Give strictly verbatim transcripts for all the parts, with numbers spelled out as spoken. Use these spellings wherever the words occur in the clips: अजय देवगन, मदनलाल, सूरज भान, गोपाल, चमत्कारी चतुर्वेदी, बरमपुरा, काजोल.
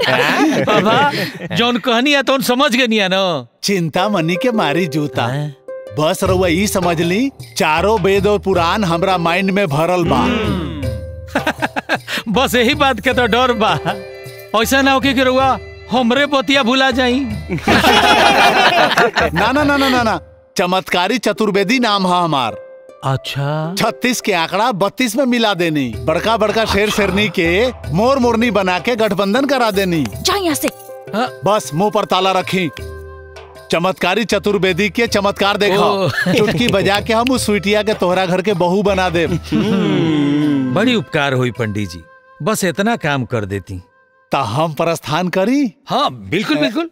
बाबा जौन कहनी है तो समझ गनी है ना। चिंता मनी के मारी जूता बस रउआ ई समझ ली चारों वेद और पुराण हमरा माइंड में भरल बा। बस यही बात के तो डर बा, ऐसा ना हो कि रउआ हमरे बतिया भुला जाई। ना ना ना ना ना चमत्कारी चतुर्वेदी नाम है हमार। अच्छा, छत्तीस के आंकड़ा बत्तीस में मिला देनी, बड़का बड़का शेर शेरनी के मोर मोरनी बना के गठबंधन करा देनी। से बस मुंह पर ताला रखी, चमत्कारी चतुर्वेदी के चमत्कार देखो। चुटकी बजा के हम उस स्वीटिया के तोहरा घर के बहू बना दे। बड़ी उपकार हुई पंडित जी, बस इतना काम कर देती ता हम प्रस्थान करी। हाँ बिल्कुल बिल्कुल,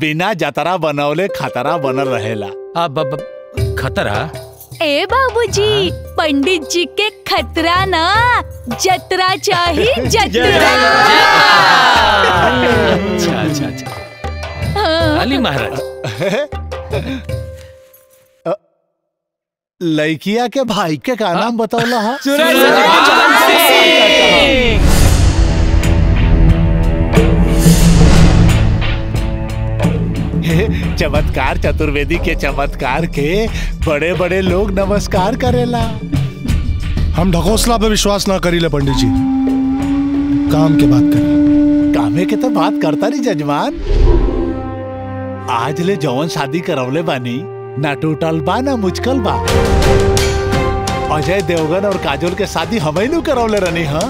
बिना जतरा बनौले खतरा बनल रहेला। अब खतरा ए बाबूजी, पंडित जी के खतरा ना जतरा चाहिए, जतरा। अच्छा अच्छा अच्छा अली महाराज, लड़किया के भाई के का नाम बतौला है सूरज भान। चमत्कार चतुर्वेदी के चमत्कार के बड़े बड़े लोग नमस्कार करेला। हम ढकोसला पे विश्वास ना करीले पंडित जी, काम के बात करें। कामे के तो बात करता नहीं जजमान। आज ले जौन शादी करवले बानी ना टूटल बा ना मुश्किल बा। अजय देवगन और काजोल के शादी हम ही करवले रहनी। हाँ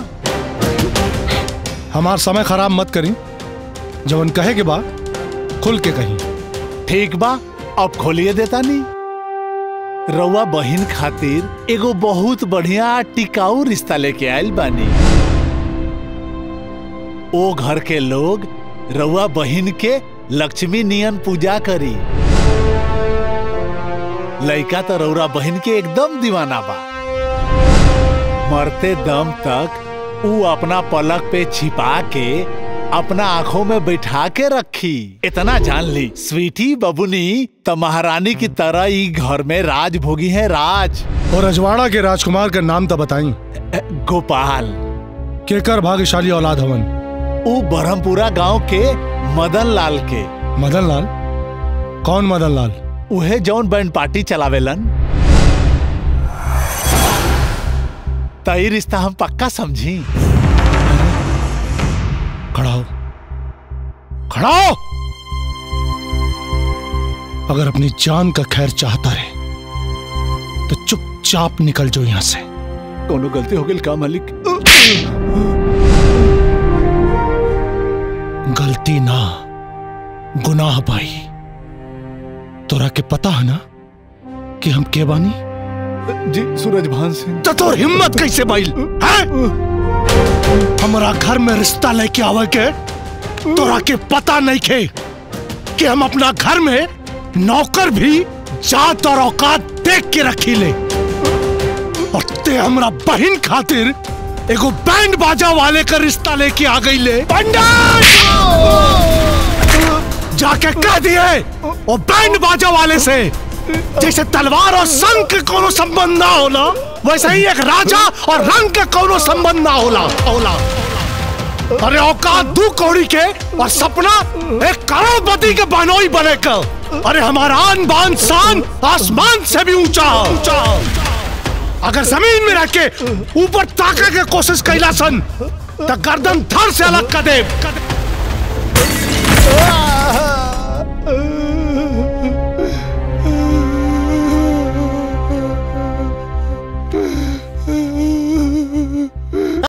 हमार समय खराब मत करी, जौन कहे के बा खुल के कही। ठीक बा, अब खोलिए देता नहीं। रउआ बहिन खातिर एगो बहुत बढ़िया टिकाऊ रिश्ता लेके आयल बानी। ओ घर के लोग रउआ बहिन के लक्ष्मी नियन पूजा करी। लड़का तो रउरा बहन के एकदम दीवाना बा, मरते दम तक ऊ अपना पलक पे छिपा के अपना आंखों में बैठा के रखी। इतना जान ली स्वीटी बबुनी तो महारानी की तरह ही घर में राज भोगी है राज। और रजवाड़ा के राजकुमार का नाम तो बताई। गोपाल केकर भाग्यशाली औलाद हवन। ऊ बरमपुरा गांव के मदनलाल के। मदनलाल कौन? मदनलाल उहे जौन बैंड पार्टी चलावेलन। तई रिश्ता हम पक्का समझी। खड़ा हो, खड़ा हो। अगर अपनी जान का खैर चाहता रहे तो चुपचाप निकल जाओ यहां से। कोनो गलती हो गई का मालिक? गलती ना गुनाह भाई, तोरा के पता है ना कि हम के बानी? जी सूरज भान सिंह। तो तोर हिम्मत कैसे बाइल हमारा घर में रिश्ता लेके आवे के? तोरा के पता नहीं खे कि हम अपना घर में नौकर भी जात और औकात देख के रखी ले, और ते हमारा बहन खातिर एगो बैंड बाजा वाले का रिश्ता लेके आ गई ले। जाके कह दिए वो बैंड बाजा वाले से जैसे तलवार और संग के कोनो संबंध ना होला, वैसे ही एक राजा और रंग के कोनो संबंध ना होला होला। अरे औकात दू कौड़ी के और सपना एक करोड़पति के बनोई बने का। अरे हमारा आन बान शान आसमान से भी ऊंचा ऊंचा। अगर जमीन में रख के ऊपर ताके के कोशिश कैला सन तो गर्दन थर से अलग कर दे।